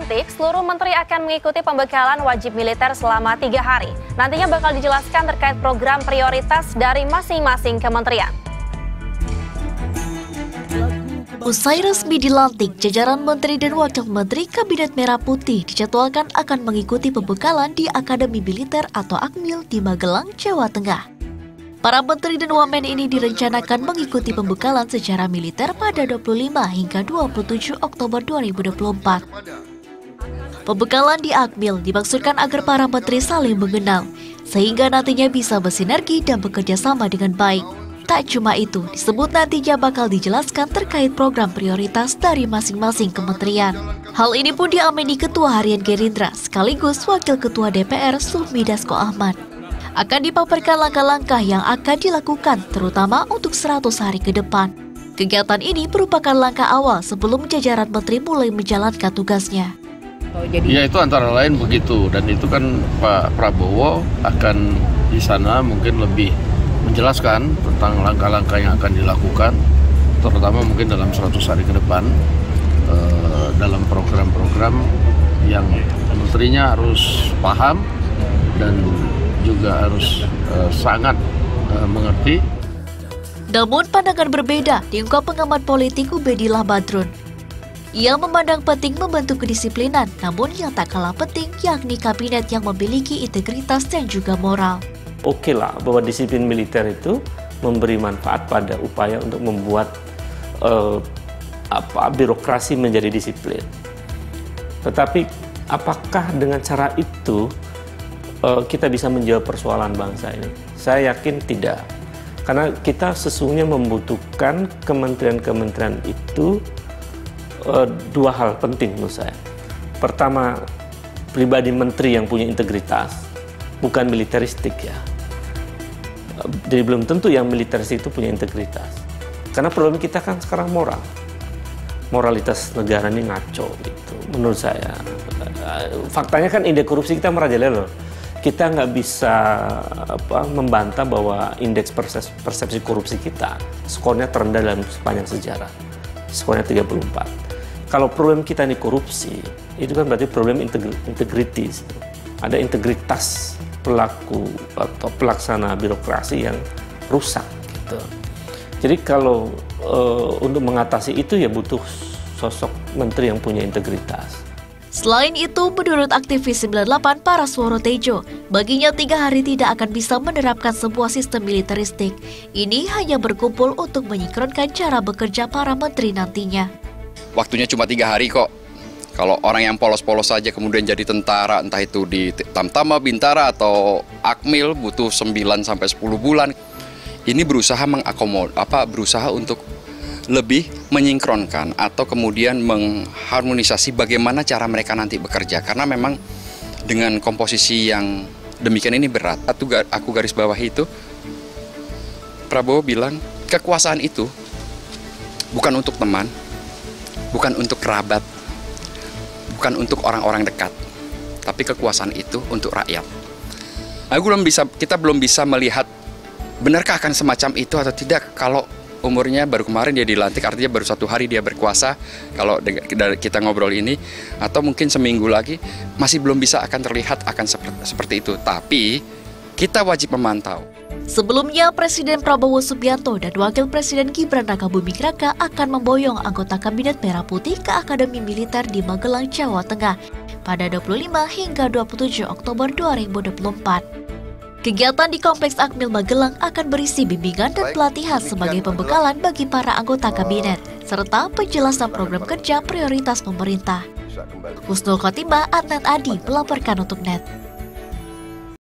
dilantik, seluruh menteri akan mengikuti pembekalan wajib militer selama 3 hari. Nantinya bakal dijelaskan terkait program prioritas dari masing-masing kementerian. Usai resmi dilantik, jajaran menteri dan wakil menteri Kabinet Merah Putih dijadwalkan akan mengikuti pembekalan di Akademi Militer atau Akmil di Magelang, Jawa Tengah. Para menteri dan wamen ini direncanakan mengikuti pembekalan secara militer pada 25 hingga 27 Oktober 2024. Pembekalan di Akmil dimaksudkan agar para menteri saling mengenal, sehingga nantinya bisa bersinergi dan bekerja sama dengan baik. Tak cuma itu, disebut nantinya bakal dijelaskan terkait program prioritas dari masing-masing kementerian. Hal ini pun diamini Ketua Harian Gerindra sekaligus Wakil Ketua DPR Sufmi Dasco Ahmad. Akan dipaparkan langkah-langkah yang akan dilakukan terutama untuk 100 hari ke depan. Kegiatan ini merupakan langkah awal sebelum jajaran menteri mulai menjalankan tugasnya. Ya, itu antara lain begitu, dan itu kan Pak Prabowo akan di sana mungkin lebih menjelaskan tentang langkah-langkah yang akan dilakukan, terutama mungkin dalam 100 hari ke depan, dalam program-program yang menterinya harus paham dan juga harus sangat mengerti. Namun pandangan berbeda diungkap pengamat politik Ubedilah Badrun. Ia memandang penting membentuk kedisiplinan, namun yang tak kalah penting yakni kabinet yang memiliki integritas dan juga moral. Oke lah bahwa disiplin militer itu memberi manfaat pada upaya untuk membuat birokrasi menjadi disiplin. Tetapi apakah dengan cara itu kita bisa menjawab persoalan bangsa ini? Saya yakin tidak. Karena kita sesungguhnya membutuhkan kementerian-kementerian itu dua hal penting menurut saya. Pertama, pribadi menteri yang punya integritas, bukan militeristik ya. Jadi belum tentu yang militeristik itu punya integritas. Karena problem kita kan sekarang moral. Moralitas negara ini ngaco gitu, menurut saya. Faktanya kan indeks korupsi kita merajalela. Kita nggak bisa membantah bahwa indeks persepsi korupsi kita skornya terendah dalam sepanjang sejarah. Skornya 34. Kalau problem kita ini korupsi, itu kan berarti problem integritas. Ada integritas pelaku atau pelaksana birokrasi yang rusak gitu. Jadi kalau untuk mengatasi itu ya butuh sosok menteri yang punya integritas. Selain itu, menurut aktivis 98 Prasetyo Tejo, baginya 3 hari tidak akan bisa menerapkan sebuah sistem militeristik. Ini hanya berkumpul untuk menyinkronkan cara bekerja para menteri nantinya. Waktunya cuma 3 hari kok. Kalau orang yang polos-polos saja kemudian jadi tentara, entah itu di Tamtama, Bintara, atau Akmil, butuh 9-10 bulan. Ini berusaha berusaha untuk lebih menyinkronkan atau kemudian mengharmonisasi bagaimana cara mereka nanti bekerja. Karena memang dengan komposisi yang demikian ini berat. Aku garis bawahi itu, Prabowo bilang kekuasaan itu bukan untuk teman, bukan untuk kerabat, bukan untuk orang-orang dekat, tapi kekuasaan itu untuk rakyat. Kita belum bisa melihat benarkah akan semacam itu atau tidak. Kalau umurnya baru kemarin dia dilantik, artinya baru 1 hari dia berkuasa. Kalau kita ngobrol ini, atau mungkin seminggu lagi, masih belum bisa akan terlihat akan seperti itu. Tapi kita wajib memantau. Sebelumnya, Presiden Prabowo Subianto dan Wakil Presiden Gibran Rakabuming Raka akan memboyong anggota Kabinet Merah Putih ke Akademi Militer di Magelang, Jawa Tengah pada 25 hingga 27 Oktober 2024. Kegiatan di Kompleks Akmil Magelang akan berisi bimbingan dan pelatihan sebagai pembekalan bagi para anggota Kabinet, serta penjelasan program kerja prioritas pemerintah. Husnul Khotimah, Adnan Adi melaporkan untuk NET.